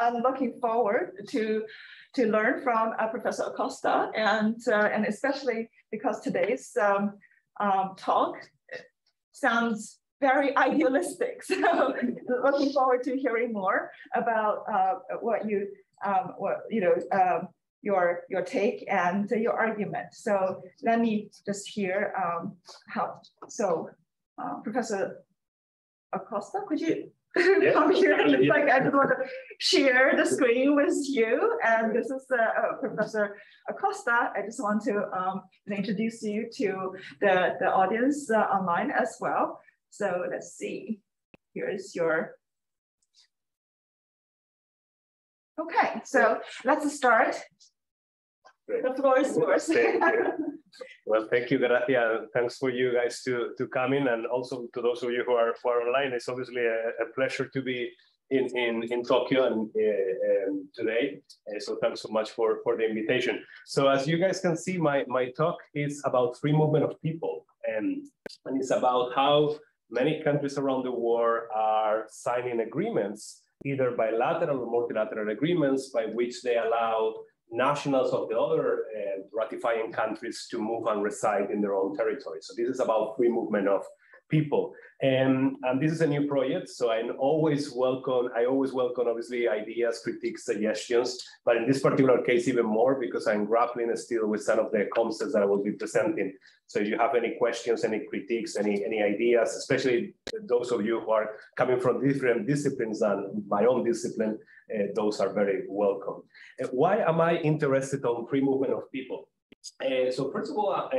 I'm looking forward to learn from Professor Acosta, and especially because today's talk sounds very idealistic. So looking forward to hearing more about your take and your argument. So let me just hear how. So Professor Acosta, could you come here? It's like I just want to share the screen with you. And this is Professor Acosta. I just want to introduce you to the audience online as well. So let's see. Here is your. Okay, so let's start. Great. The floor is yours. Well, thank you, Gracia. Thanks for you guys to come in, and also to those of you who are online. It's obviously a pleasure to be in Tokyo and today. So thanks so much for the invitation. So as you guys can see, my talk is about free movement of people, and it's about how many countries around the world are signing agreements, either bilateral or multilateral agreements, by which they allow nationals of the other ratifying countries to move and reside in their own territory. So this is about free movement of people. And this is a new project, so I always welcome, obviously, ideas, critiques, suggestions, but in this particular case, even more, because I'm grappling still with some of the concepts that I will be presenting. So if you have any questions, any critiques, any ideas, especially those of you who are coming from different disciplines than my own discipline, those are very welcome. Why am I interested on free movement of people? So first of all,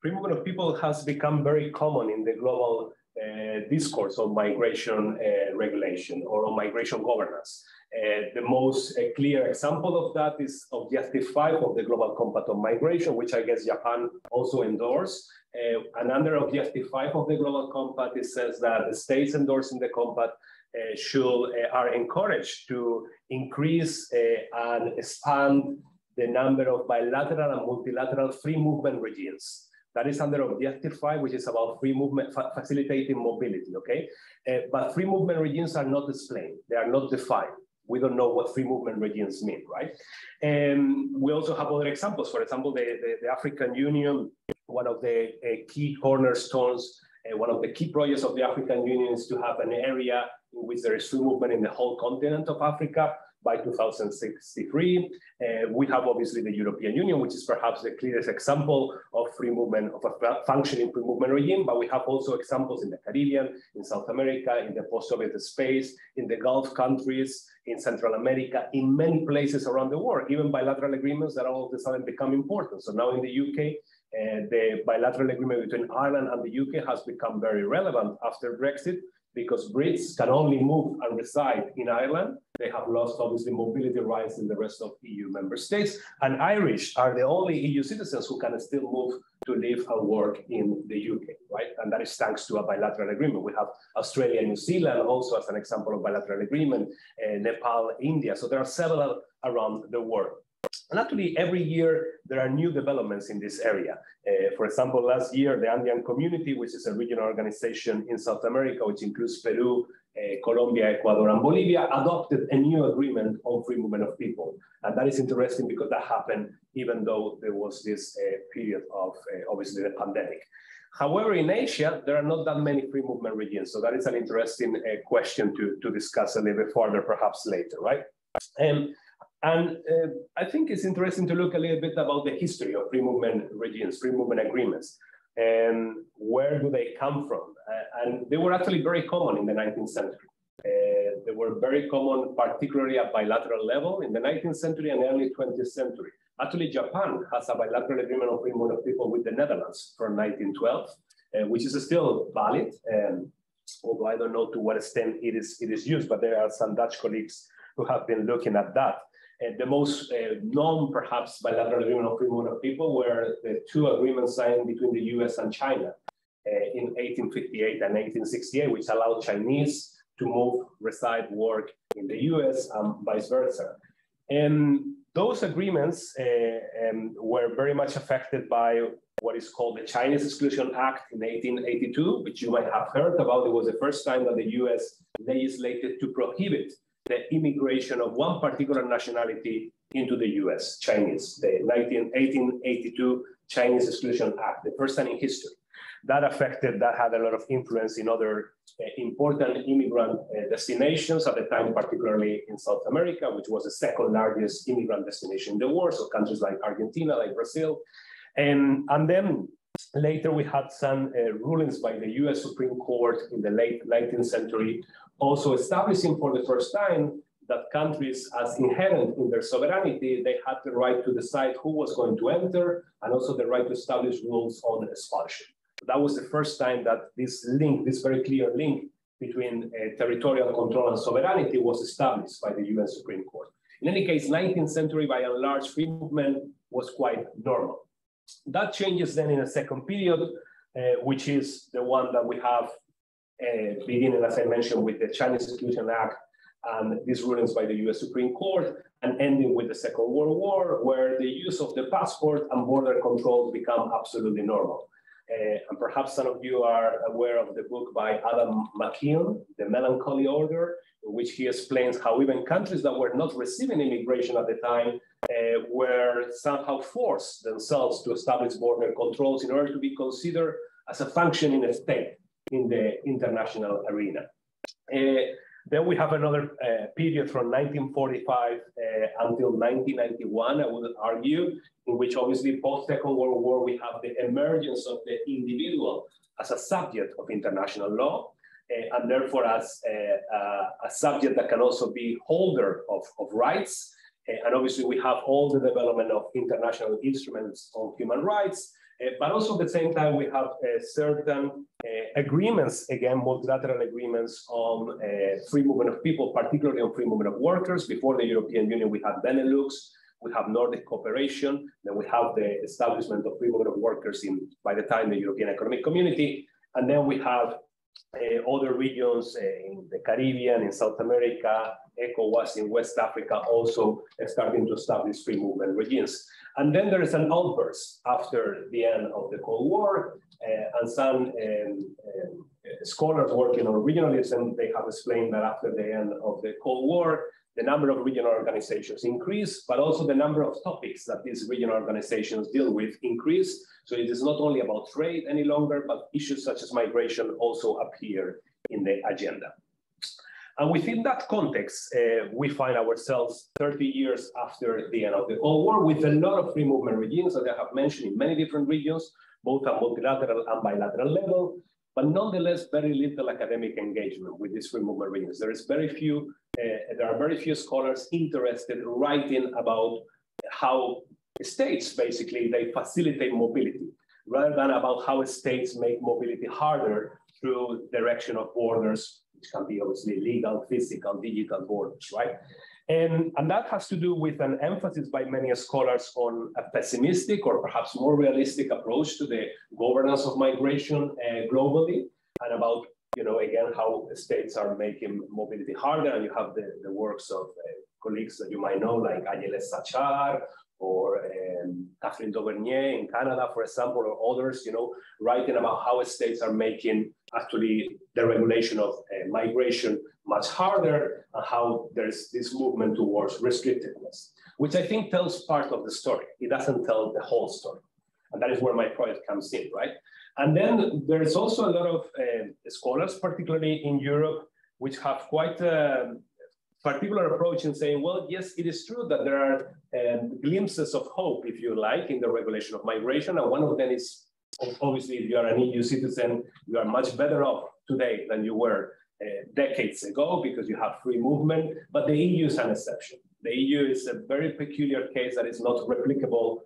free movement of people has become very common in the global discourse on migration regulation or on migration governance. The most clear example of that is Objective 5 of the Global Compact on Migration, which I guess Japan also endorsed. And under Objective 5 of the Global Compact, it says that the states endorsing the compact are encouraged to increase and expand the number of bilateral and multilateral free movement regimes. That is under Objective 5, which is about free movement, facilitating mobility, okay? But free movement regimes are not explained. They are not defined. We don't know what free movement regimes mean, right? And we also have other examples. For example, the African Union, one of the key cornerstones, one of the key projects of the African Union is to have an area in which there is free movement in the whole continent of Africa by 2063. We have obviously the European Union, which is perhaps the clearest example of free movement, of a functioning free movement regime, but we have also examples in the Caribbean, in South America, in the post-Soviet space, in the Gulf countries, in Central America, in many places around the world, even bilateral agreements that all of a sudden become important. So now in the UK, the bilateral agreement between Ireland and the UK has become very relevant after Brexit, because Brits can only move and reside in Ireland. They have lost, obviously, mobility rights in the rest of EU member states. And Irish are the only EU citizens who can still move to live and work in the UK, right? And that is thanks to a bilateral agreement. We have Australia and New Zealand also as an example of bilateral agreement, Nepal, India. So there are several around the world. And actually, every year, there are new developments in this area. For example, last year, the Andean Community, which is a regional organization in South America, which includes Peru, Colombia, Ecuador, and Bolivia, adopted a new agreement on free movement of people. And that is interesting because that happened even though there was this period of, obviously, the pandemic. However, in Asia, there are not that many free movement regimes. So that is an interesting question to discuss a little bit further, perhaps later, right? And I think it's interesting to look a little bit about the history of free movement regimes, free movement agreements, and where do they come from? And they were actually very common in the 19th century. They were very common, particularly at bilateral level in the 19th century and early 20th century. Actually, Japan has a bilateral agreement on free movement of people with the Netherlands from 1912, which is still valid, although I don't know to what extent it is used, but there are some Dutch colleagues who have been looking at that. The most known, perhaps, bilateral agreement on free movement of people were the two agreements signed between the U.S. and China in 1858 and 1868, which allowed Chinese to move, reside, work in the U.S. and vice versa. And those agreements were very much affected by what is called the Chinese Exclusion Act in 1882, which you might have heard about. It was the first time that the U.S. legislated to prohibit the immigration of one particular nationality into the U.S., Chinese, the 1882 Chinese Exclusion Act, the first time in history. That had a lot of influence in other important immigrant destinations at the time, particularly in South America, which was the second largest immigrant destination in the world, so countries like Argentina, like Brazil. And then later we had some rulings by the US Supreme Court in the late 19th century, also establishing for the first time that countries, as inherent in their sovereignty, they had the right to decide who was going to enter, and also the right to establish rules on expulsion. That was the first time that this link, this very clear link between territorial control and sovereignty was established by the UN Supreme Court. In any case, 19th century, by and large, free movement was quite normal. That changes then in a second period, which is the one that we have beginning, as I mentioned, with the Chinese Exclusion Act and these rulings by the US Supreme Court, and ending with the Second World War, where the use of the passport and border controls become absolutely normal. And perhaps some of you are aware of the book by Adam McKeown, The Melancholy Order, in which he explains how even countries that were not receiving immigration at the time were somehow forced themselves to establish border controls in order to be considered as a functioning state in the international arena. Then we have another period from 1945 until 1991, I would argue, in which obviously post-Second World War, we have the emergence of the individual as a subject of international law, and therefore as a subject that can also be holder of rights. And obviously we have all the development of international instruments on human rights, but also at the same time, we have certain agreements, again, multilateral agreements on free movement of people, particularly on free movement of workers. Before the European Union, we had Benelux, we have Nordic cooperation, then we have the establishment of free movement of workers in, by the time, the European Economic Community, and then we have other regions in the Caribbean, in South America, ECOWAS in West Africa, also starting to establish free movement regimes. And then there is an outburst after the end of the Cold War, and some scholars working on regionalism, they have explained that after the end of the Cold War, the number of regional organizations increased, but also the number of topics that these regional organizations deal with increased. So it is not only about trade any longer, but issues such as migration also appear in the agenda. And within that context, we find ourselves 30 years after the end of the Cold War with a lot of free movement regimes that I have mentioned in many different regions, both at multilateral and bilateral level, but nonetheless, very little academic engagement with these free movement regimes. There are very few scholars interested in writing about how states, basically, they facilitate mobility, rather than about how states make mobility harder through direction of borders, which can be obviously legal, physical, digital borders, right? And that has to do with an emphasis by many scholars on a pessimistic or perhaps more realistic approach to the governance of migration globally, and about, you know, again, how states are making mobility harder. And you have the works of colleagues that you might know, like Ayeleh Sachar, or Kathleen Dauvergne in Canada, for example, or others, you know, writing about how states are making actually the regulation of migration much harder, and how there's this movement towards restrictiveness, which I think tells part of the story. It doesn't tell the whole story. And that is where my project comes in, right? And then there's also a lot of scholars, particularly in Europe, which have quite a particular approach in saying, well, yes, it is true that there are glimpses of hope, if you like, in the regulation of migration. And one of them is, obviously, if you are an EU citizen, you are much better off today than you were decades ago, because you have free movement. But the EU is an exception. The EU is a very peculiar case that is not replicable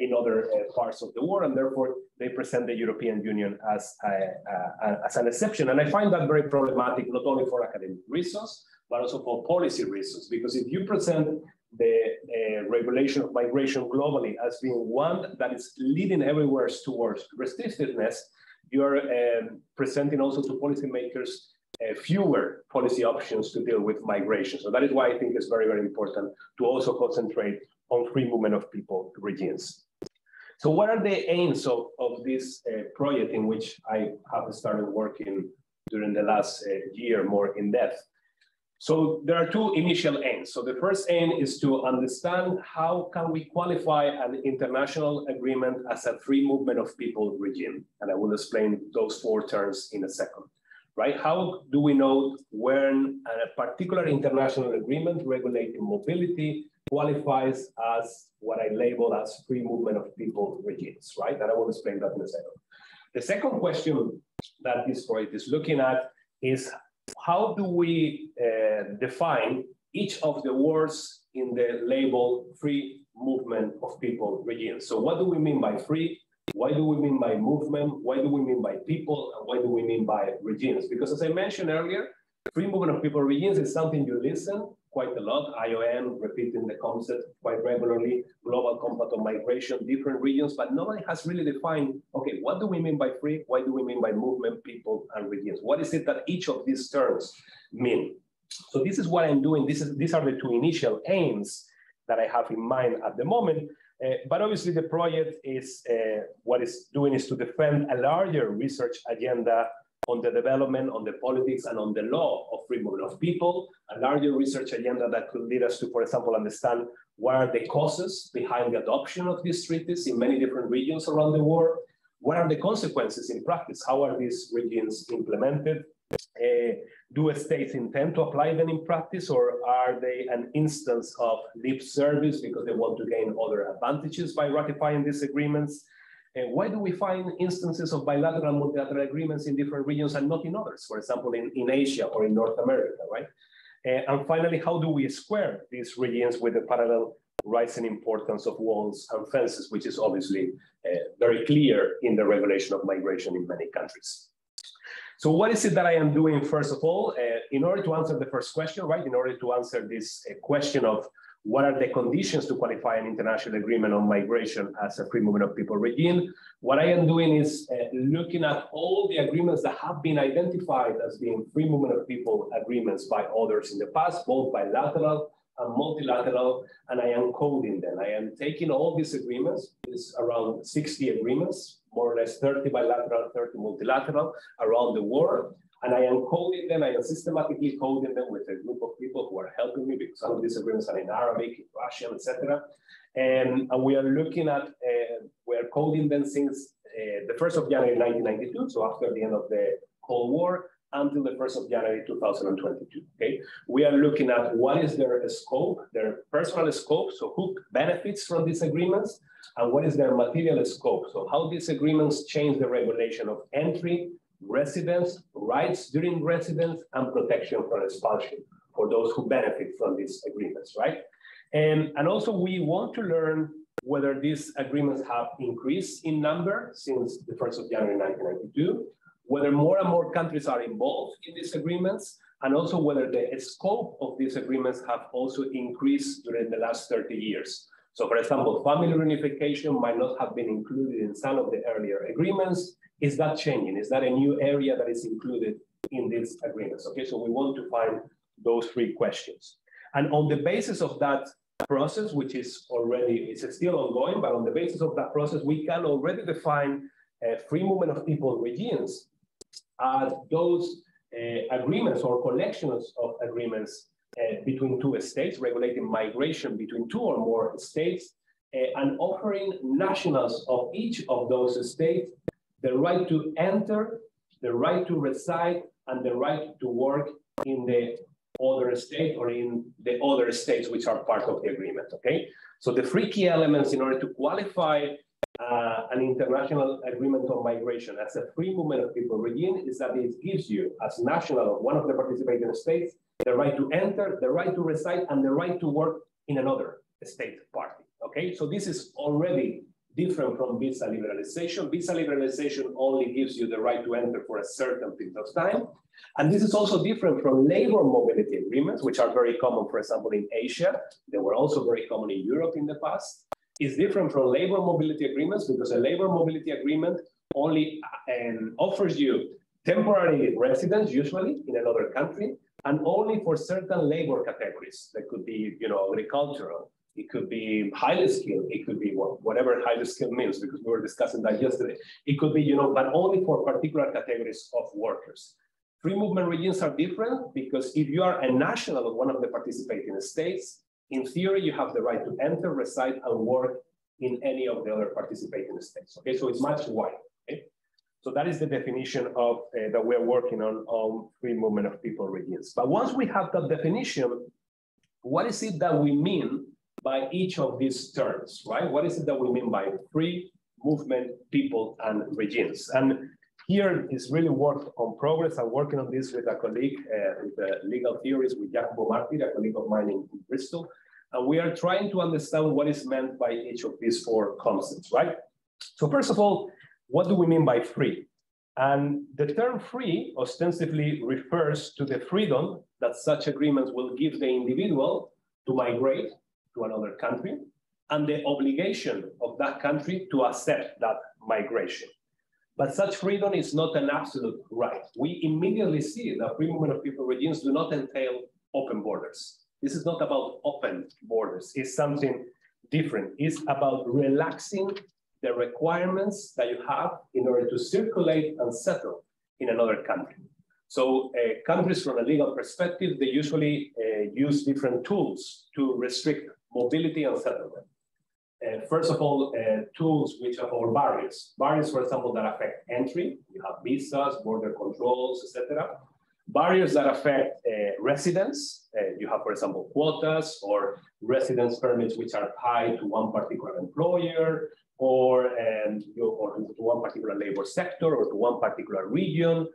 in other parts of the world, and therefore they present the European Union as an exception. And I find that very problematic, not only for academic reasons, but also for policy reasons, because if you present the regulation of migration globally as being one that is leading everywhere towards restrictiveness, you're presenting also to policymakers fewer policy options to deal with migration. So that is why I think it's very, very important to also concentrate on free movement of people regimes. So what are the aims of this project in which I have started working during the last year more in depth? So there are two initial aims. So the first aim is to understand how can we qualify an international agreement as a free movement of people regime. And I will explain those four terms in a second, right? How do we know when a particular international agreement regulating mobility qualifies as what I label as free movement of people regimes, right? And I will explain that in a second. The second question that this project is looking at is how do we define each of the words in the label free movement of people regime? So what do we mean by free? Why do we mean by movement? Why do we mean by people? And why do we mean by regimes? Because as I mentioned earlier, free movement of people regimes is something you listen quite a lot. IOM repeating the concept quite regularly, Global Compact on Migration, different regions, but nobody has really defined, okay, what do we mean by free? What do we mean by movement, people, and regions? What is it that each of these terms mean? So this is what I'm doing. These are the two initial aims that I have in mind at the moment. But obviously the project is, what it's doing is to defend a larger research agenda on the development, on the politics, and on the law of free movement of people, a larger research agenda that could lead us to, for example, understand what are the causes behind the adoption of these treaties in many different regions around the world, what are the consequences in practice, how are these regimes implemented, do states intend to apply them in practice, or are they an instance of lip service because they want to gain other advantages by ratifying these agreements? Why do we find instances of bilateral and multilateral agreements in different regions and not in others, for example, in Asia or in North America, right? And finally, how do we square these regions with the parallel rising importance of walls and fences, which is obviously very clear in the regulation of migration in many countries? So what is it that I am doing, first of all, in order to answer the first question, right? In order to answer this question of what are the conditions to qualify an international agreement on migration as a free movement of people regime? What I am doing is looking at all the agreements that have been identified as being free movement of people agreements by others in the past, both bilateral and multilateral, and I am coding them. I am taking all these agreements, it's around 60 agreements, more or less 30 bilateral, 30 multilateral around the world. And I am coding them, I am systematically coding them with a group of people who are helping me because some of these agreements are in Arabic, in Russian, etc. And we are looking at, we are coding them since the 1st of January 1992, so after the end of the Cold War, until the 1st of January 2022, okay? We are looking at what is their scope, their personal scope, so who benefits from these agreements, and what is their material scope, so how these agreements change the regulation of entry, residence, rights during residence, and protection from expulsion for those who benefit from these agreements, right? And also we want to learn whether these agreements have increased in number since the 1st of January 1992, whether more and more countries are involved in these agreements, and also whether the scope of these agreements have also increased during the last 30 years. So for example, family reunification might not have been included in some of the earlier agreements. Is that changing? Is that a new area that is included in these agreements? Okay, so we want to find those three questions. And on the basis of that process, which is already, it's still ongoing, but on the basis of that process, we can already define free movement of people regimes as those agreements or collections of agreements between two states, regulating migration between two or more states, and offering nationals of each of those states the right to enter, the right to reside, and the right to work in the other state or in the other states which are part of the agreement, okay? So the three key elements in order to qualify an international agreement on migration as a free movement of people regime is that it gives you, as national of one of the participating states, the right to enter, the right to reside, and the right to work in another state party, okay? So this is already different from visa liberalization. Visa liberalization only gives you the right to enter for a certain period of time. And this is also different from labor mobility agreements, which are very common, for example, in Asia. They were also very common in Europe in the past. It's different from labor mobility agreements because a labor mobility agreement only offers you temporary residence, usually in another country, and only for certain labor categories. That could be, you know, agricultural. It could be highly skilled. It could be whatever highly skilled means, because we were discussing that yesterday. It could be, you know, but only for particular categories of workers. Free movement regimes are different because if you are a national of one of the participating states, in theory, you have the right to enter, reside, and work in any of the other participating states. Okay, so it's much wider. Okay? So that is the definition of that we're working on free movement of people regimes. But once we have that definition, what is it that we mean by each of these terms, right? What is it that we mean by free movement, people, and regimes? And here is really work on progress. I'm working on this with a colleague, with legal theorist, with Jacopo Martiri, a colleague of mine in Bristol. And we are trying to understand what is meant by each of these four concepts, right? So first of all, what do we mean by free? And the term free ostensibly refers to the freedom that such agreements will give the individual to migrate to another country and the obligation of that country to accept that migration. But such freedom is not an absolute right. We immediately see that free movement of people regimes do not entail open borders. This is not about open borders. It's something different. It's about relaxing the requirements that you have in order to circulate and settle in another country. So countries from a legal perspective, they usually use different tools to restrict mobility and settlement. First of all, tools which are all barriers. Barriers, for example, that affect entry. You have visas, border controls, etc. Barriers that affect residence. You have, for example, quotas or residence permits which are tied to one particular employer or to one particular labor sector or to one particular region.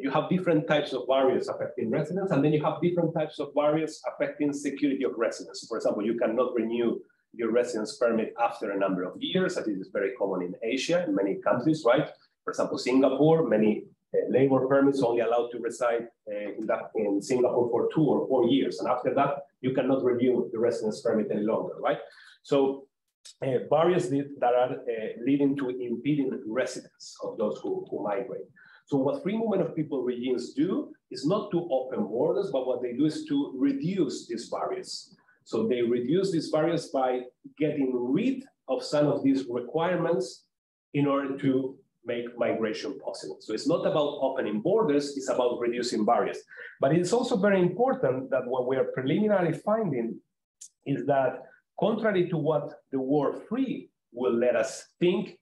You have different types of barriers affecting residence, and then you have different types of barriers affecting security of residence. For example, you cannot renew your residence permit after a number of years, as it is very common in Asia, in many countries, right? For example, Singapore, many labor permits only allowed to reside in Singapore for 2 or 4 years. And after that, you cannot renew the residence permit any longer, right? So barriers that are leading to impeding residence of those who migrate. So what free movement of people regimes do is not to open borders, but what they do is to reduce these barriers. So they reduce these barriers by getting rid of some of these requirements in order to make migration possible. So it's not about opening borders, it's about reducing barriers. But it's also very important that what we are preliminarily finding is that contrary to what the word free will let us think,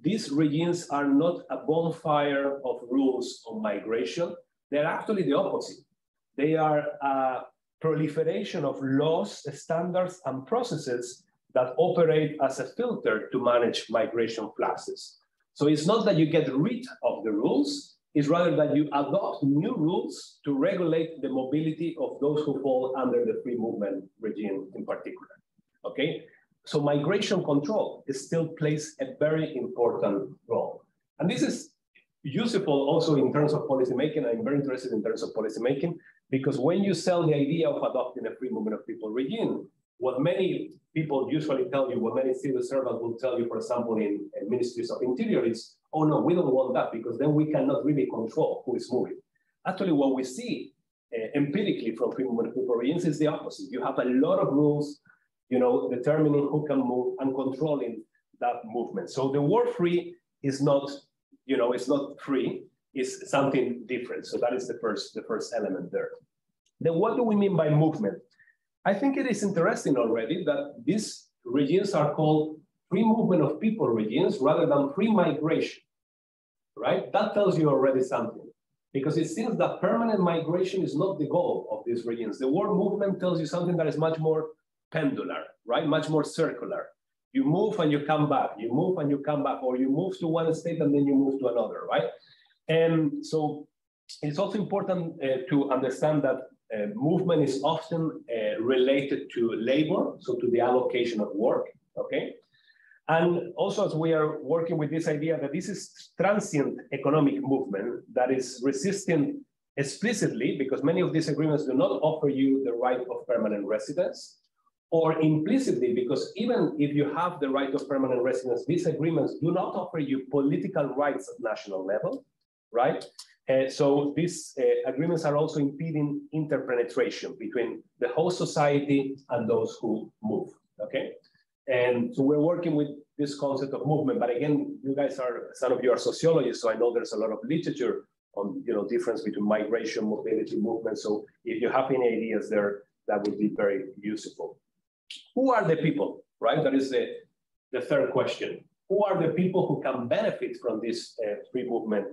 these regimes are not a bonfire of rules on migration. They're actually the opposite. They are a proliferation of laws, standards, and processes that operate as a filter to manage migration fluxes. So it's not that you get rid of the rules, it's rather that you adopt new rules to regulate the mobility of those who fall under the free movement regime in particular, okay? So migration control still plays a very important role. And this is useful also in terms of policymaking. I'm very interested in terms of policymaking because when you sell the idea of adopting a free movement of people regime, what many people usually tell you, what many civil servants will tell you, for example, in ministries of interior is, oh no, we don't want that because then we cannot really control who is moving. Actually, what we see empirically from free movement of people regimes is the opposite. You have a lot of rules, you know, determining who can move and controlling that movement. So the word free is not, you know, it's not free, it's something different. So that is the first element there. Then what do we mean by movement? I think it is interesting already that these regimes are called free movement of people regimes rather than free migration, right? That tells you already something because it seems that permanent migration is not the goal of these regimes. The word movement tells you something that is much more pendular, right? Much more circular. You move and you come back, you move and you come back, or you move to one state and then you move to another, right? And so it's also important to understand that movement is often related to labor, so to the allocation of work, okay? And also as we are working with this idea that this is transient economic movement that is resistant explicitly because many of these agreements do not offer you the right of permanent residence, or implicitly, because even if you have the right of permanent residence, these agreements do not offer you political rights at national level, right? So these agreements are also impeding interpenetration between the whole society and those who move, okay? And so we're working with this concept of movement, but again, you guys are, some of you are sociologists, so I know there's a lot of literature on difference between migration, mobility, movement. So if you have any ideas there, that would be very useful. Who are the people, right? That is the third question. Who are the people who can benefit from these free movement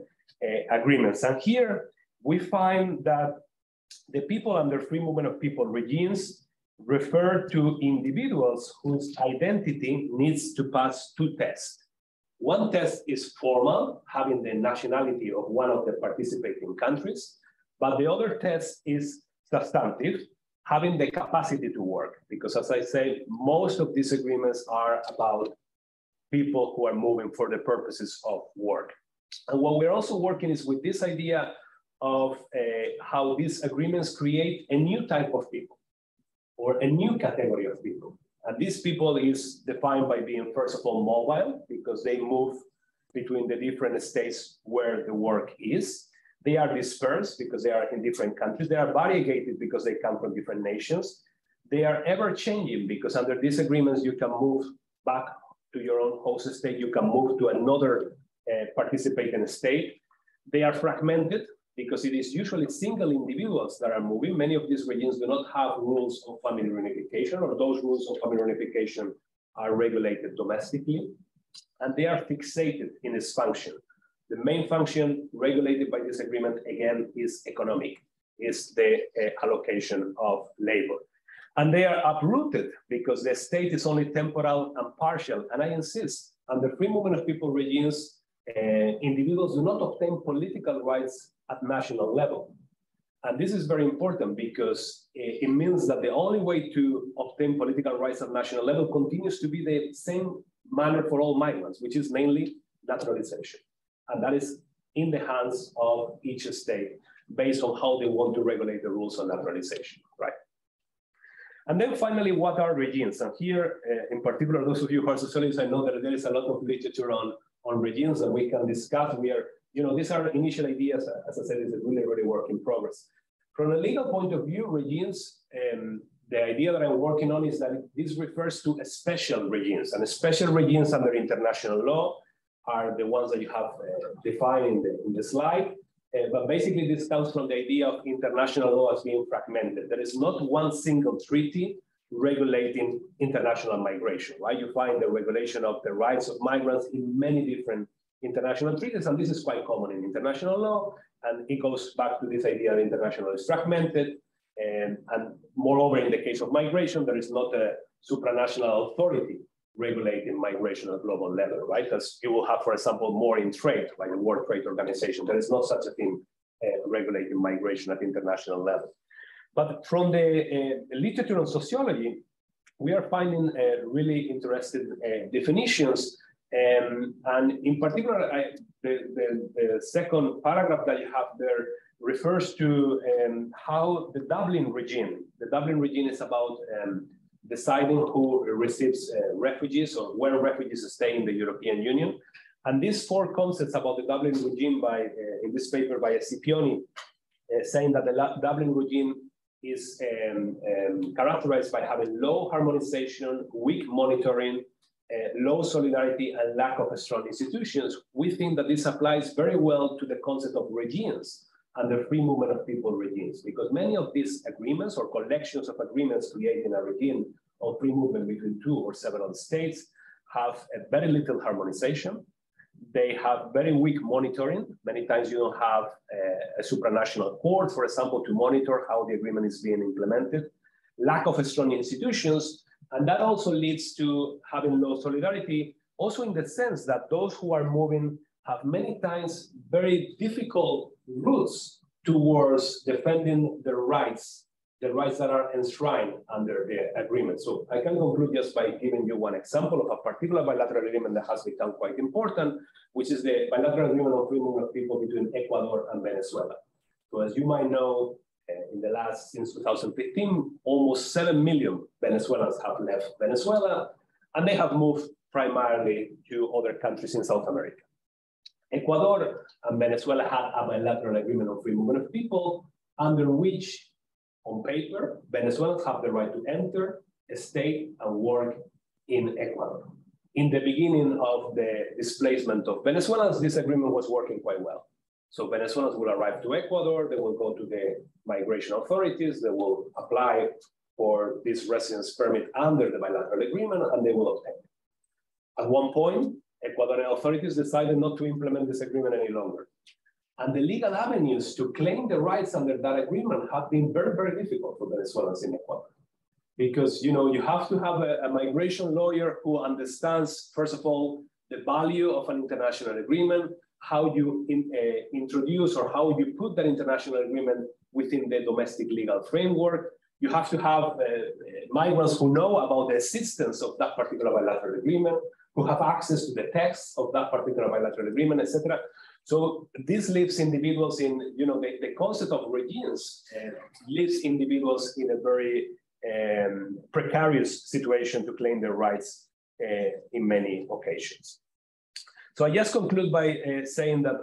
agreements? And here we find that the people under free movement of people regimes refer to individuals whose identity needs to pass two tests. One test is formal, having the nationality of one of the participating countries, but the other test is substantive, having the capacity to work. Because as I say, most of these agreements are about people who are moving for the purposes of work. And what we're also working is with this idea of how these agreements create a new type of people or a new category of people. And these people is defined by being, first of all, mobile, because they move between the different states where the work is. They are dispersed because they are in different countries. They are variegated because they come from different nations. They are ever changing because under these agreements, you can move back to your own host state. You can move to another participating state. They are fragmented because it is usually single individuals that are moving. Many of these regimes do not have rules of family reunification, or those rules of family reunification are regulated domestically. And they are fixated in its function. The main function regulated by this agreement, again, is economic, is the allocation of labor. And they are uprooted because the state is only temporal and partial. And I insist, under free movement of people regimes, individuals do not obtain political rights at national level. And this is very important because it means that the only way to obtain political rights at national level continues to be the same manner for all migrants, which is mainly naturalization. And that is in the hands of each state based on how they want to regulate the rules on naturalization, right? And then finally, what are regimes? And here, in particular, those of you who are sociologists, I know that there is a lot of literature on regimes that we can discuss. We are, these are initial ideas. As I said, it's a really, really work in progress. From a legal point of view, regimes, the idea that I'm working on is that this refers to special regimes, and special regimes under international law are the ones that you have defined in the slide. But basically this comes from the idea of international law as being fragmented. There is not one single treaty regulating international migration, right? You find the regulation of the rights of migrants in many different international treaties, and this is quite common in international law, and it goes back to this idea of international is fragmented, and moreover, in the case of migration, there is not a supranational authority regulating migration at global level, right? Because you will have, for example, more in trade, like the World Trade Organization. There is not such a thing regulating migration at international level. But from the literature on sociology, we are finding really interesting definitions. And in particular, the second paragraph that you have there refers to how the Dublin regime is about deciding who receives refugees or where refugees stay in the European Union. And these four concepts about the Dublin regime by, in this paper by Scipioni, saying that the Dublin regime is characterized by having low harmonization, weak monitoring, low solidarity, and lack of strong institutions. We think that this applies very well to the concept of regimes and the free movement of people regimes, because many of these agreements or collections of agreements creating a regime of free movement between two or several states have a very little harmonization. They have very weak monitoring. Many times you don't have a supranational court, for example, to monitor how the agreement is being implemented. Lack of strong institutions, and that also leads to having low solidarity, also in the sense that those who are moving have many times very difficult routes towards defending the rights that are enshrined under the agreement. So I can conclude just by giving you one example of a particular bilateral agreement that has become quite important, which is the bilateral agreement on free movement of people between Ecuador and Venezuela. So as you might know, since 2015, almost 7 million Venezuelans have left Venezuela, and they have moved primarily to other countries in South America. Ecuador and Venezuela had a bilateral agreement on free movement of people, under which, on paper, Venezuelans have the right to enter, stay, and work in Ecuador. In the beginning of the displacement of Venezuelans, this agreement was working quite well. So Venezuelans will arrive to Ecuador, they will go to the migration authorities, they will apply for this residence permit under the bilateral agreement, and they will obtain it. At one point, Ecuadorian authorities decided not to implement this agreement any longer. And the legal avenues to claim the rights under that agreement have been very, very difficult for Venezuelans in Ecuador. Because, you know, you have to have a migration lawyer who understands, first of all, the value of an international agreement, how you introduce or how you put that international agreement within the domestic legal framework. You have to have migrants who know about the existence of that particular bilateral agreement, who have access to the text of that particular bilateral agreement, etc. So this leaves individuals in, you know, the concept of regimes leaves individuals in a very precarious situation to claim their rights in many occasions. So I just conclude by saying that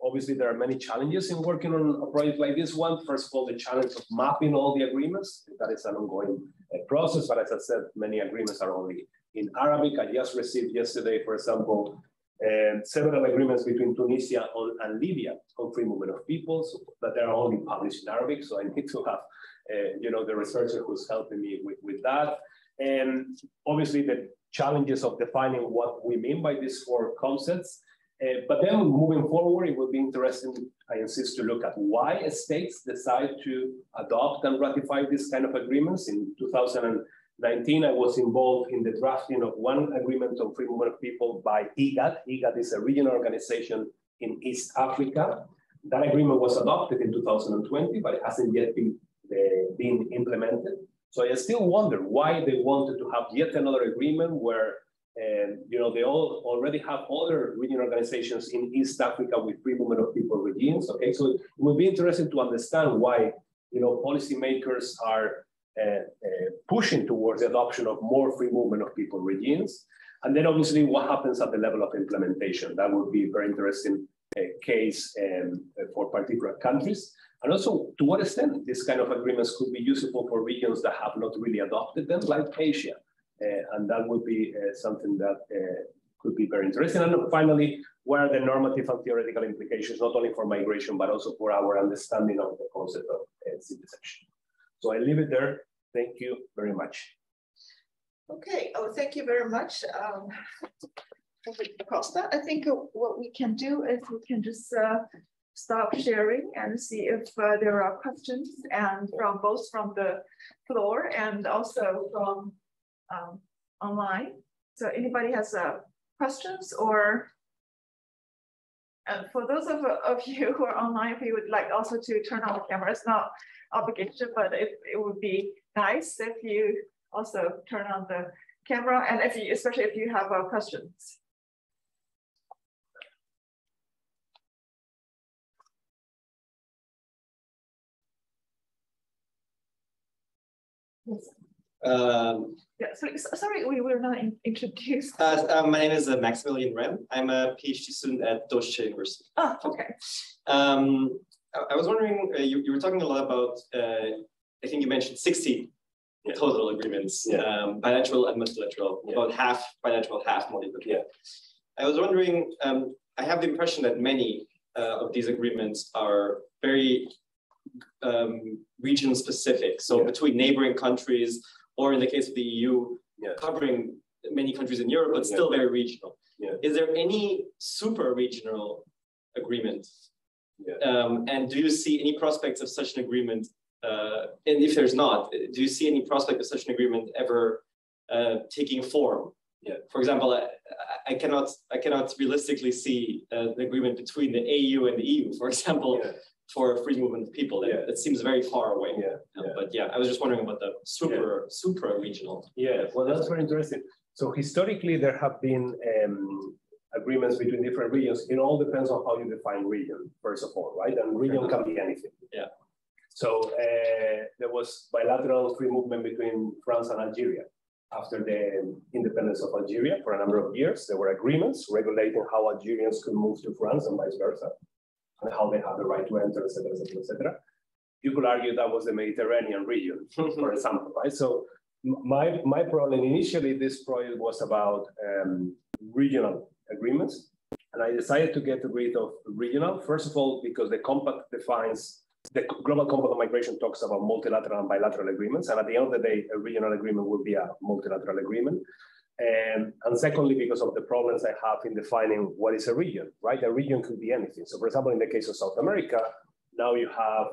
obviously there are many challenges in working on a project like this one. First of all, the challenge of mapping all the agreements. That is an ongoing process, but as I said, many agreements are only in Arabic. I just received yesterday, for example, several agreements between Tunisia and Libya on free movement of people, so, but they are only published in Arabic. So I need to have you know, the researcher who's helping me with that. And obviously the challenges of defining what we mean by these four concepts. But then moving forward, it will be interesting, I insist, to look at why states decide to adopt and ratify these kind of agreements. In 2019, I was involved in the drafting of one agreement on free movement of people by IGAD. IGAD is a regional organization in East Africa. That agreement was adopted in 2020, but it hasn't yet been implemented. So I still wonder why they wanted to have yet another agreement where, you know, they all already have other regional organizations in East Africa with free movement of people regimes. Okay, so it would be interesting to understand why, you know, policymakers are pushing towards the adoption of more free movement of people regimes. And then obviously what happens at the level of implementation. That would be a very interesting case for particular countries. And also, to what extent this kind of agreements could be useful for regions that have not really adopted them, like Asia. And that would be something that could be very interesting. And finally, what are the normative and theoretical implications, not only for migration, but also for our understanding of the concept of citizenship. So I leave it there. Thank you very much. Okay, oh, thank you very much. Acosta, I think what we can do is we can just stop sharing and see if there are questions, and from both from the floor and also from online. So anybody has questions, or for those of you who are online, if you would like also to turn on the camera, it's not obligation, but it would be nice if you also turn on the camera, and if you, especially if you have questions. Yeah, sorry, we were not introduced. My name is Maximilian Rem. I'm a PhD student at Deutsche University. Oh, okay. I was wondering, you were talking a lot about, I think you mentioned 60 total agreements, bilateral and multilateral, about half bilateral, half multilateral. I was wondering, I have the impression that many of these agreements are very region specific, so between neighboring countries, or in the case of the EU, covering many countries in Europe, but still very regional. Is there any super regional agreement? And do you see any prospects of such an agreement? And if there's not, do you see any prospect of such an agreement ever taking form? For example, I cannot realistically see an agreement between the AU and the EU, for example, for free movement of people. That seems very far away. But I was just wondering about the super regional. Well, that's very interesting. So historically, there have been agreements between different regions. It all depends on how you define region, first of all, right? And region can be anything. So there was bilateral free movement between France and Algeria. After the independence of Algeria, for a number of years, there were agreements regulating how Algerians could move to France and vice versa, and how they had the right to enter, etc., etc., etc. You could argue that was the Mediterranean region, for example, right? So my problem initially, this project was about regional agreements, And I decided to get rid of regional, first of all, because the compact defines, the Global Compact on Migration talks about multilateral and bilateral agreements. And at the end of the day, a regional agreement will be a multilateral agreement. And secondly, because of the problems I have in defining what is a region, right? A region could be anything. So for example, in the case of South America, now you have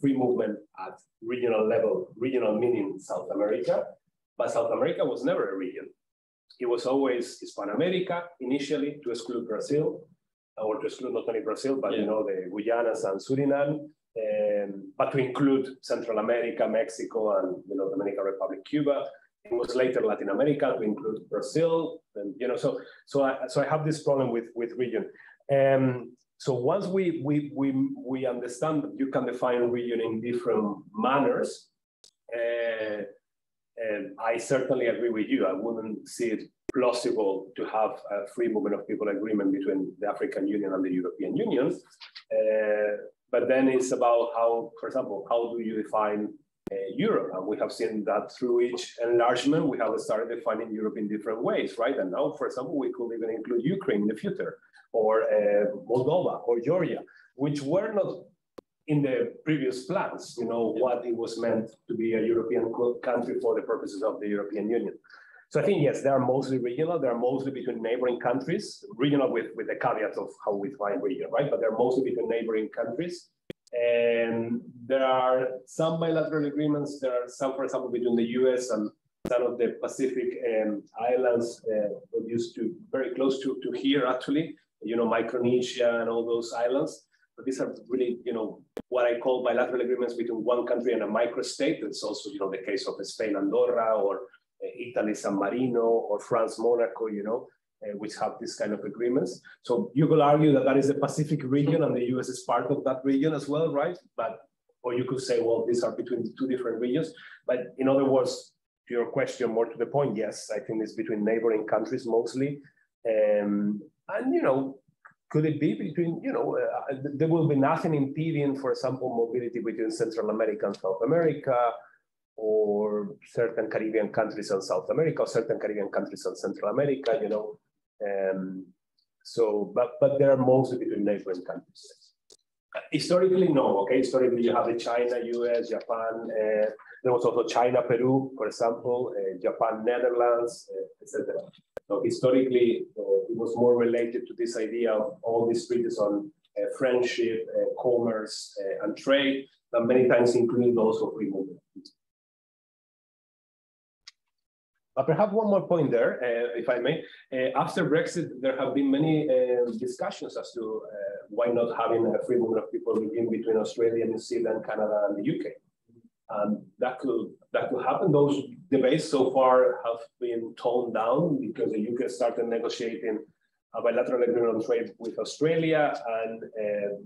free movement at regional level, regional meaning South America, but South America was never a region. It was always Hispanic America, initially to exclude Brazil, or to exclude not only Brazil, but you know, the Guyanas and Suriname, but to include Central America, Mexico, and you know, Dominican Republic, Cuba. It was later Latin America to include Brazil, and you know, so I have this problem with region. So once we understand that you can define region in different manners, and I certainly agree with you. I wouldn't see it plausible to have a free movement of people agreement between the African Union and the European Union. But then it's about how, for example, how do you define Europe? And we have seen that through each enlargement, we have started defining Europe in different ways, right? And now, for example, we could even include Ukraine in the future, or Moldova, or Georgia, which were not in the previous plans, you know, what it was meant to be a European country for the purposes of the European Union. So I think, yes, they are mostly regional. They are mostly between neighboring countries, regional with the caveat of how we define region, right? But they're mostly between neighboring countries. And there are some bilateral agreements. There are some, for example, between the U.S. and some of the Pacific islands used to very close to here, actually, you know, Micronesia and all those islands. But these are really, you know, what I call bilateral agreements between one country and a microstate. It's also, you know, the case of Spain, Andorra, or Italy, San Marino, or France, Monaco, you know, which have this kind of agreements. So you could argue that that is the Pacific region and the US is part of that region as well, right? But, or you could say, well, these are between the two different regions. But in other words, to your question, more to the point, yes, I think it's between neighboring countries mostly. And, you know, could it be between, you know, there will be nothing impeding, for example, mobility between Central America and South America, or certain Caribbean countries and South America, or certain Caribbean countries and Central America, you know. So, but they are mostly between neighboring countries. Historically, no, okay? Historically, you have the China, US, Japan. There was also China, Peru, for example, Japan, Netherlands, etc. So historically, it was more related to this idea of all these treaties on friendship, commerce, and trade, and many times including those of free movement. But perhaps one more point there, if I may. After Brexit, there have been many discussions as to why not having a free movement of people between Australia, New Zealand, Canada, and the UK. And that could happen. Those debates so far have been toned down because the UK started negotiating a bilateral agreement on trade with Australia, and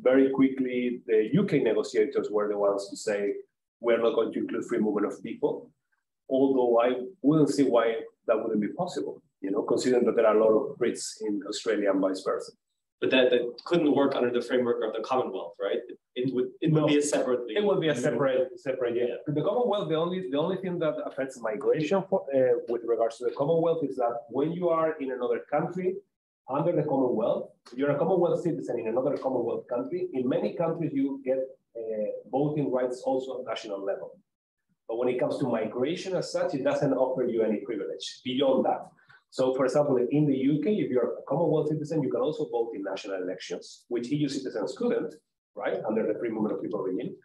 very quickly the UK negotiators were the ones to say, we're not going to include free movement of people, although I wouldn't see why that wouldn't be possible, you know, considering that there are a lot of Brits in Australia and vice versa. But that couldn't work under the framework of the Commonwealth, right? It would be a separate thing. It would be a separate, yeah. The Commonwealth, the only thing that affects migration with regards to the Commonwealth is that when you are in another country under the Commonwealth, you're a Commonwealth citizen in another Commonwealth country. In many countries, you get voting rights also at national level. But when it comes to migration as such, it doesn't offer you any privilege beyond that. So, for example, in the UK, if you're a Commonwealth citizen, you can also vote in national elections, which EU citizens couldn't, right, under the free movement of people regime.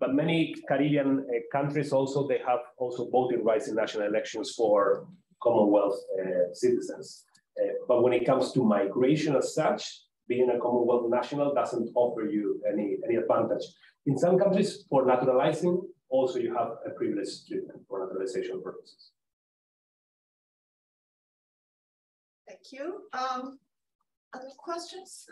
But many Caribbean countries also, they have also voting rights in national elections for Commonwealth citizens. But when it comes to migration as such, being a Commonwealth national doesn't offer you any advantage. In some countries, for naturalizing, also you have a privileged treatment for naturalization purposes. Thank you. Other questions?